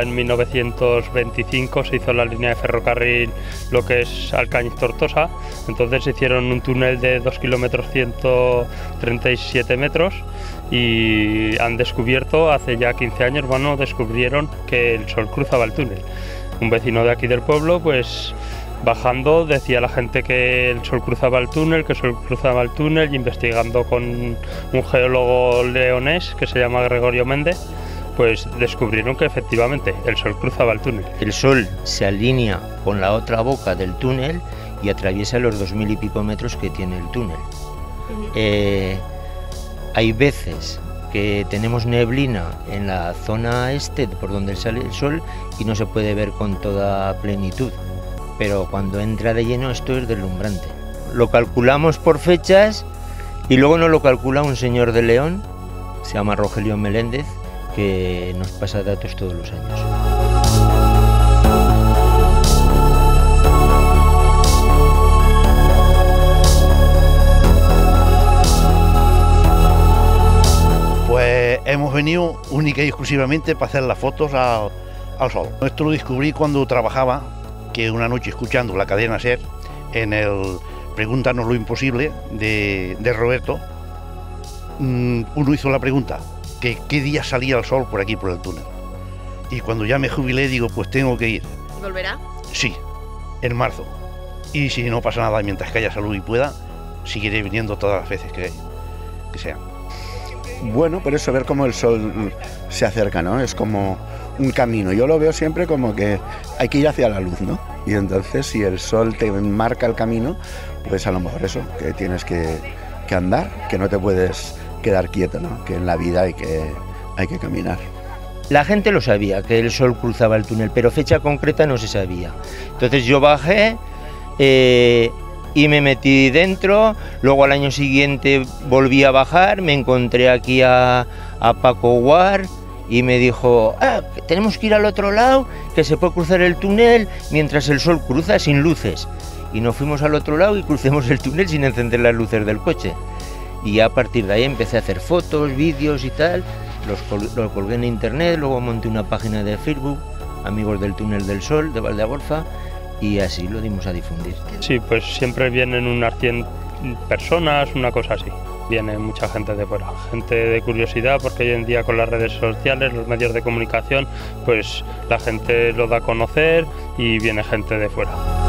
ya en 1925 se hizo la línea de ferrocarril, lo que es Alcañiz-Tortosa, entonces se hicieron un túnel de 2 km 137 metros y han descubierto hace ya 15 años, bueno, descubrieron que el sol cruzaba el túnel. Un vecino de aquí del pueblo, pues bajando, decía la gente que el sol cruzaba el túnel, y investigando con un geólogo leonés que se llama Gregorio Méndez, pues descubrieron que efectivamente el sol cruzaba el túnel. El sol se alinea con la otra boca del túnel y atraviesa los 2000 y pico metros que tiene el túnel. Hay veces que tenemos neblina en la zona este por donde sale el sol y no se puede ver con toda plenitud, pero cuando entra de lleno esto es deslumbrante. Lo calculamos por fechas y luego nos lo calcula un señor de León, se llama Rogelio Meléndez, que nos pasa datos todos los años. Pues hemos venido única y exclusivamente para hacer las fotos al sol. Esto lo descubrí cuando trabajaba, que una noche escuchando la cadena SER en el Pregúntanos lo imposible de Roberto, uno hizo la pregunta que qué día salía el sol por aquí, por el túnel. Y cuando ya me jubilé digo, pues tengo que ir. ¿Volverá? Sí, en marzo. Y si no pasa nada, mientras que haya salud y pueda, seguiré viniendo todas las veces que sea. Bueno, por eso ver cómo el sol se acerca, ¿no? Es como un camino. Yo lo veo siempre como que hay que ir hacia la luz, ¿no? Y entonces si el sol te marca el camino, pues a lo mejor eso, que tienes que andar, que no te puedes quedar quieto, ¿no? Que en la vida hay que caminar. La gente lo sabía, que el sol cruzaba el túnel, pero fecha concreta no se sabía. Entonces yo bajé y me metí dentro, luego al año siguiente volví a bajar, me encontré aquí a Paco War y me dijo, tenemos que ir al otro lado, que se puede cruzar el túnel mientras el sol cruza sin luces. Y nos fuimos al otro lado y cruzamos el túnel sin encender las luces del coche. Y a partir de ahí empecé a hacer fotos, vídeos y tal, los colgué en internet, luego monté una página de Facebook, Amigos del Túnel del Sol de Valdealgorfa, y así lo dimos a difundir. Sí, pues siempre vienen unas 100 personas, una cosa así. Viene mucha gente de fuera, gente de curiosidad, porque hoy en día con las redes sociales, los medios de comunicación, pues la gente lo da a conocer y viene gente de fuera.